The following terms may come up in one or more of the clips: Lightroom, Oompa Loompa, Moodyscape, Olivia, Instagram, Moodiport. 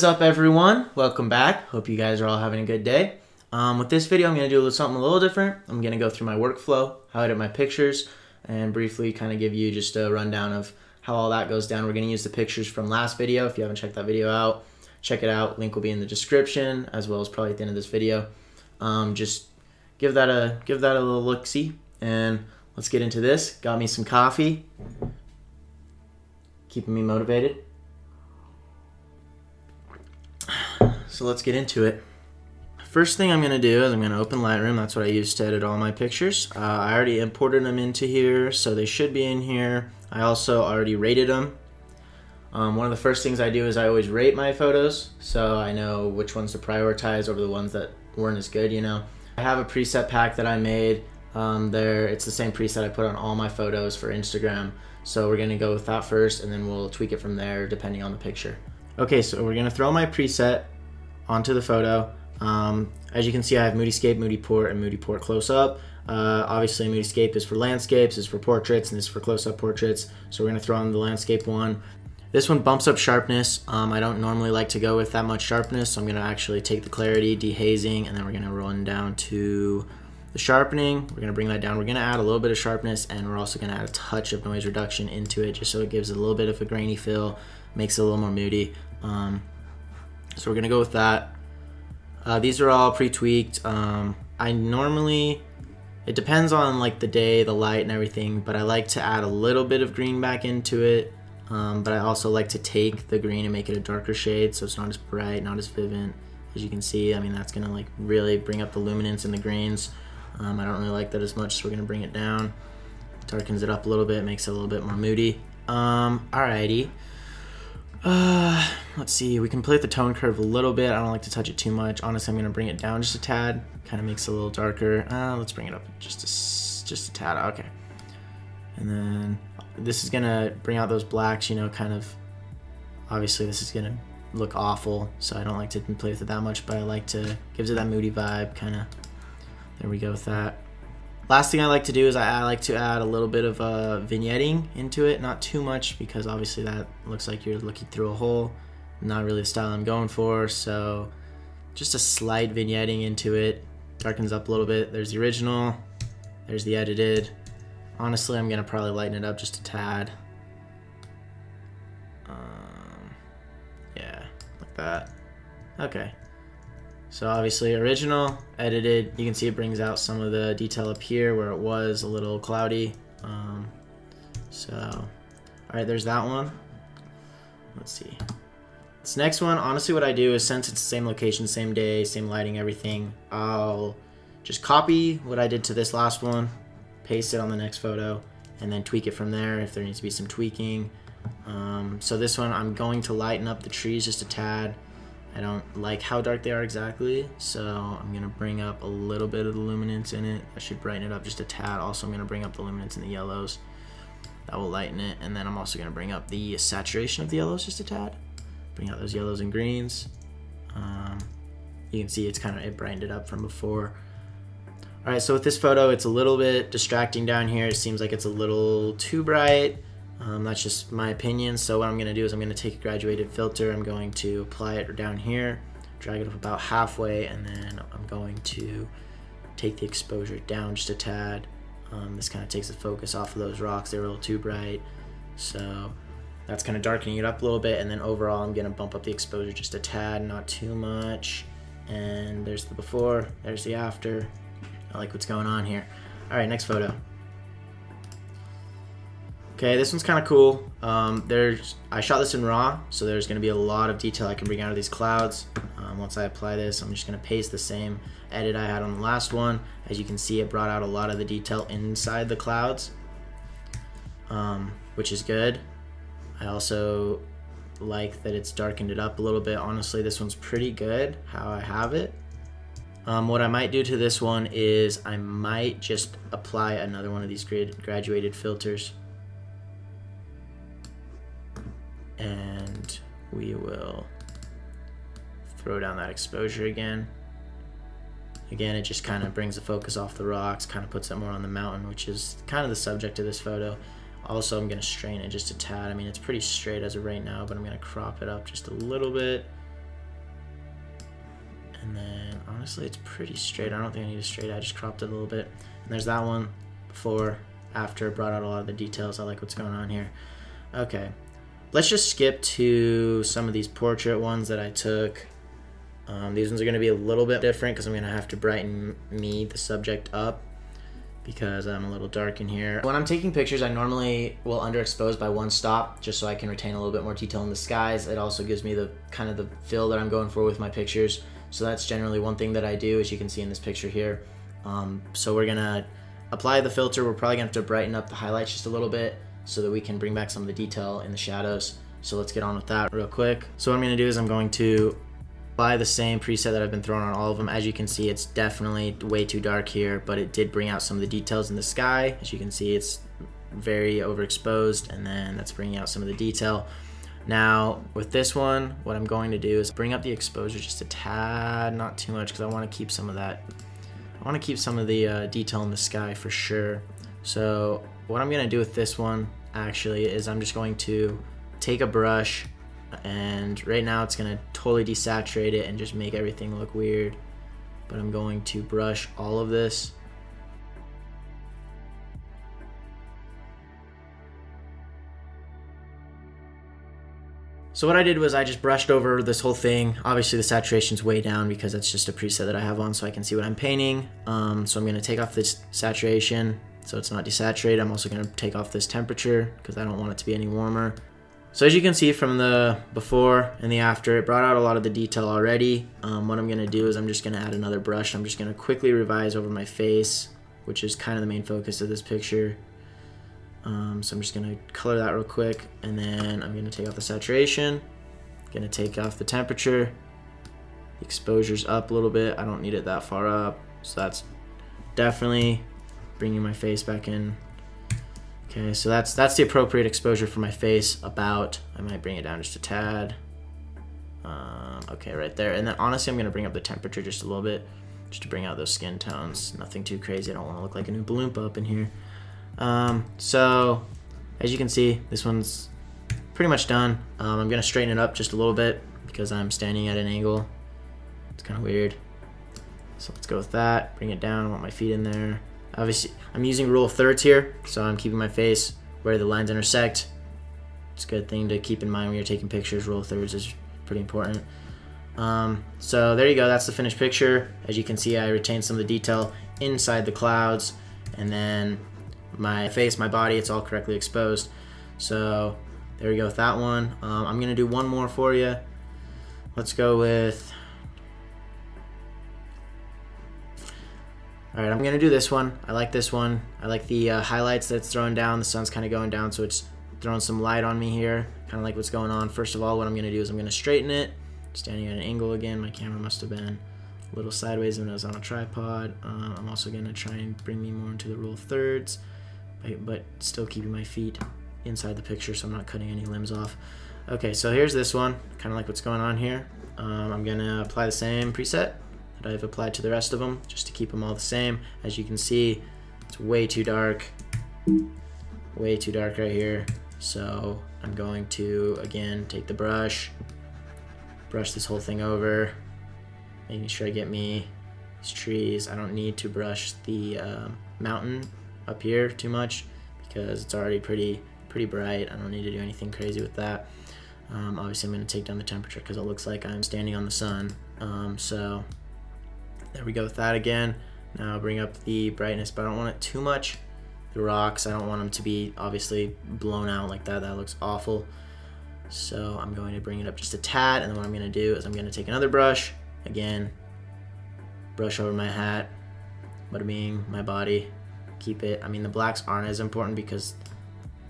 is up, everyone? Welcome back. Hope you guys are all having a good day. With this video, I'm going to do something a little different. I'm going to go through my workflow, how I edit my pictures, and briefly kind of give you just a rundown of how all that goes down. We're going to use the pictures from last video. If you haven't checked that video out, check it out. Link will be in the description, as well as probably at the end of this video. Just give that a little look-see, and let's get into this. Got me some coffee, keeping me motivated. So let's get into it. First thing I'm going to do is I'm going to open Lightroom. That's what I use to edit all my pictures. I already imported them into here, so they should be in here. I also already rated them. One of the first things I do is I always rate my photos, so I know which ones to prioritize over the ones that weren't as good, you know. I have a preset pack that I made. It's the same preset I put on all my photos for Instagram. So we're going to go with that first, and then we'll tweak it from there depending on the picture. Okay, so we're going to throw my preset onto the photo. As you can see, I have Moodyscape, Moodiport, and Moodiport Close-Up. Obviously, Moodyscape is for landscapes, is for portraits, and this is for close-up portraits. So we're going to throw on the landscape one. This one bumps up sharpness. I don't normally like to go with that much sharpness, so I'm gonna actually take the clarity, dehazing, and then we're gonna run down to the sharpening. We're gonna bring that down. We're gonna add a little bit of sharpness, and we're also gonna add a touch of noise reduction into it, just so it gives it a little bit of a grainy feel, makes it a little more moody. So we're gonna go with that. These are all pre-tweaked. It depends on like the day, the light, and everything, but I like to add a little bit of green back into it. But I also like to take the green and make it a darker shade, so it's not as bright, not as vivid. As you can see, I mean, that's gonna like really bring up the luminance in the greens. I don't really like that as much, so we're gonna bring it down. Darkens it up a little bit, makes it a little bit more moody. Alrighty. Let's see, we can play with the tone curve a little bit. I don't like to touch it too much. Honestly, I'm gonna bring it down just a tad. Kind of makes it a little darker. Let's bring it up just a tad, okay. And then this is gonna bring out those blacks, you know, kind of, obviously this is gonna look awful, so I don't like to play with it that much, but I like to, gives it that moody vibe, kinda. There we go with that. Last thing I like to do is I like to add a little bit of vignetting into it, not too much, because obviously that looks like you're looking through a hole, not really the style I'm going for, so just a slight vignetting into it, darkens up a little bit. There's the original, there's the edited. Honestly, I'm gonna probably lighten it up just a tad. Yeah, like that. Okay. So obviously original, edited. You can see it brings out some of the detail up here where it was a little cloudy. All right, there's that one. Let's see. This next one, honestly what I do is since it's the same location, same day, same lighting, everything, I'll just copy what I did to this last one, paste it on the next photo, and then tweak it from there if there needs to be some tweaking. So this one, I'm going to lighten up the trees just a tad. I don't like how dark they are exactly, so I'm gonna bring up a little bit of the luminance in it. I should brighten it up just a tad. Also, I'm gonna bring up the luminance in the yellows. That will lighten it, and then I'm also gonna bring up the saturation of the yellows just a tad. Bring out those yellows and greens. You can see it's kind of, it brightened it up from before. All right, so with this photo, it's a little bit distracting down here. It seems like it's a little too bright. That's just my opinion. So what I'm gonna do is I'm gonna take a graduated filter. I'm going to apply it down here, drag it up about halfway, and then I'm going to take the exposure down just a tad. This kind of takes the focus off of those rocks. They were a little too bright. So that's kind of darkening it up a little bit. And then overall, I'm gonna bump up the exposure just a tad, not too much. And there's the before, there's the after. I like what's going on here. All right, next photo. Okay, this one's kind of cool. I shot this in RAW, so there's gonna be a lot of detail I can bring out of these clouds. Once I apply this, I'm just gonna paste the same edit I had on the last one. As you can see, it brought out a lot of the detail inside the clouds, which is good. I also like that it's darkened it up a little bit. Honestly, this one's pretty good, how I have it. What I might do to this one is I might just apply another one of these graduated filters, and we will throw down that exposure again. Again, it just kind of brings the focus off the rocks, kind of puts it more on the mountain, which is kind of the subject of this photo. Also, I'm going to strain it just a tad. I mean, it's pretty straight as of right now, but I'm going to crop it up just a little bit, and then honestly it's pretty straight. I don't think I need a straight. I just cropped it a little bit. And there's that one before, after, brought out a lot of the details. I like what's going on here. Okay, let's just skip to some of these portrait ones that I took. These ones are going to be a little bit different because I'm going to have to brighten me, the subject, up because I'm a little dark in here. When I'm taking pictures, I normally will underexpose by one stop just so I can retain a little bit more detail in the skies. It also gives me the kind of the feel that I'm going for with my pictures. So that's generally one thing that I do, as you can see in this picture here. So we're going to apply the filter. We're probably going to have to brighten up the highlights just a little bit so that we can bring back some of the detail in the shadows. So let's get on with that real quick. So what I'm going to do is I'm going to apply the same preset that I've been throwing on all of them. As you can see, it's definitely way too dark here, but it did bring out some of the details in the sky. As you can see, it's very overexposed, and then that's bringing out some of the detail. Now with this one, what I'm going to do is bring up the exposure just a tad, not too much, because I want to keep some of that. I want to keep some of the detail in the sky for sure. So what I'm going to do with this one actually is I'm just going to take a brush, and right now it's going to totally desaturate it and just make everything look weird, but I'm going to brush all of this. So what I did was I just brushed over this whole thing. Obviously the saturation's way down because that's just a preset that I have on so I can see what I'm painting. So I'm going to take off this saturation so it's not desaturated. I'm also going to take off this temperature because I don't want it to be any warmer. So as you can see from the before and the after, it brought out a lot of the detail already. What I'm going to do is I'm just going to add another brush. I'm just going to quickly revise over my face, which is kind of the main focus of this picture. So I'm just going to color that real quick, and then I'm going to take off the saturation. I'm going to take off the temperature. The exposure's up a little bit. I don't need it that far up. So that's definitely bringing my face back in. Okay, so that's the appropriate exposure for my face. About, I might bring it down just a tad. Okay, right there. And then honestly, I'm gonna bring up the temperature just a little bit, just to bring out those skin tones. Nothing too crazy. I don't want to look like an Oompa Loompa up in here. So as you can see, this one's pretty much done. I'm gonna straighten it up just a little bit because I'm standing at an angle. It's kind of weird. So let's go with that. Bring it down. I want my feet in there. Obviously, I'm using rule of thirds here, so I'm keeping my face where the lines intersect. It's a good thing to keep in mind when you're taking pictures. Rule of thirds is pretty important. So there you go. That's the finished picture. As you can see, I retained some of the detail inside the clouds, and then my face, my body, it's all correctly exposed. So there we go with that one. I'm going to do one more for you. Let's go with... All right, I'm gonna do this one. I like this one. I like the highlights that's thrown down. The sun's kind of going down, so it's throwing some light on me here. Kind of like what's going on. First of all, what I'm gonna do is I'm gonna straighten it. Standing at an angle again. My camera must have been a little sideways when I was on a tripod. I'm also gonna try and bring me more into the rule of thirds, but still keeping my feet inside the picture, so I'm not cutting any limbs off. Okay, so here's this one. Kind of like what's going on here. I'm gonna apply the same preset that I've applied to the rest of them, just to keep them all the same. As you can see, it's way too dark right here. So I'm going to, again, take the brush, brush this whole thing over, making sure I get me these trees. I don't need to brush the mountain up here too much because it's already pretty bright. I don't need to do anything crazy with that. Obviously I'm gonna take down the temperature because it looks like I'm standing on the sun. So there we go with that again. Now bring up the brightness, but I don't want it too much. The rocks, I don't want them to be obviously blown out like that. That looks awful. So I'm going to bring it up just a tad, and then what I'm gonna do is I'm gonna take another brush, again, brush over my hat, bada bing, my body, keep it. I mean, the blacks aren't as important because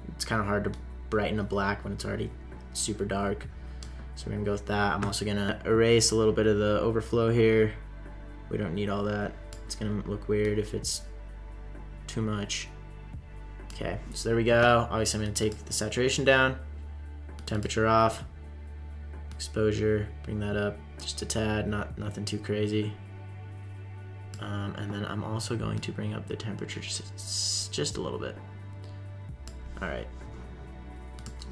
it's kind of hard to brighten a black when it's already super dark. So we're gonna go with that. I'm also gonna erase a little bit of the overflow here. We don't need all that. It's gonna look weird if it's too much. Okay, so there we go. Obviously I'm gonna take the saturation down, temperature off, exposure, bring that up just a tad, nothing too crazy. And then I'm also going to bring up the temperature just a little bit. All right.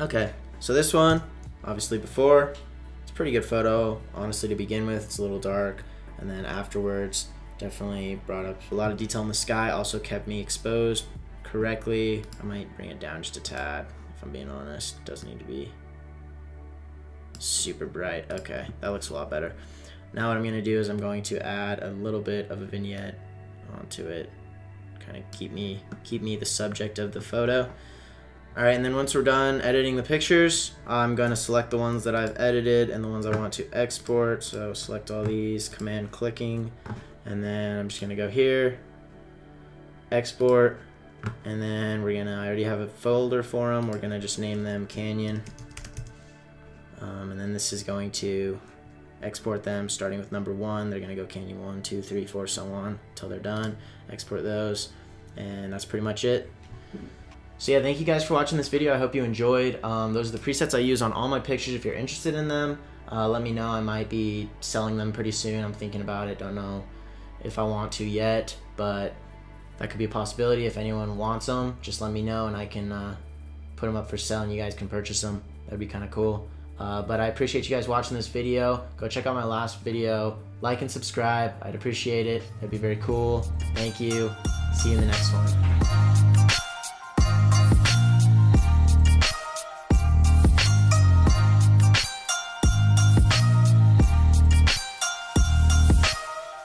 Okay, so this one, obviously before, it's a pretty good photo, honestly, to begin with. It's a little dark. And then afterwards, definitely brought up a lot of detail in the sky, also kept me exposed correctly. I might bring it down just a tad, if I'm being honest. It doesn't need to be super bright. Okay, that looks a lot better. Now what I'm gonna do is I'm going to add a little bit of a vignette onto it, kind of keep me the subject of the photo. All right, and then once we're done editing the pictures, I'm going to select the ones that I've edited and the ones I want to export. So select all these, command clicking, and then I'm just going to go here, export, and then we're going to, I already have a folder for them. We're going to just name them Canyon. And then this is going to export them starting with number 1. They're going to go Canyon 1, 2, 3, 4, so on until they're done. Export those, and that's pretty much it. So yeah, thank you guys for watching this video. I hope you enjoyed. Those are the presets I use on all my pictures. If you're interested in them, let me know. I might be selling them pretty soon. I'm thinking about it. Don't know if I want to yet, but that could be a possibility. If anyone wants them, just let me know and I can put them up for sale and you guys can purchase them. That'd be kind of cool. But I appreciate you guys watching this video. Go check out my last video. Like and subscribe. I'd appreciate it. That'd be very cool. Thank you. See you in the next one.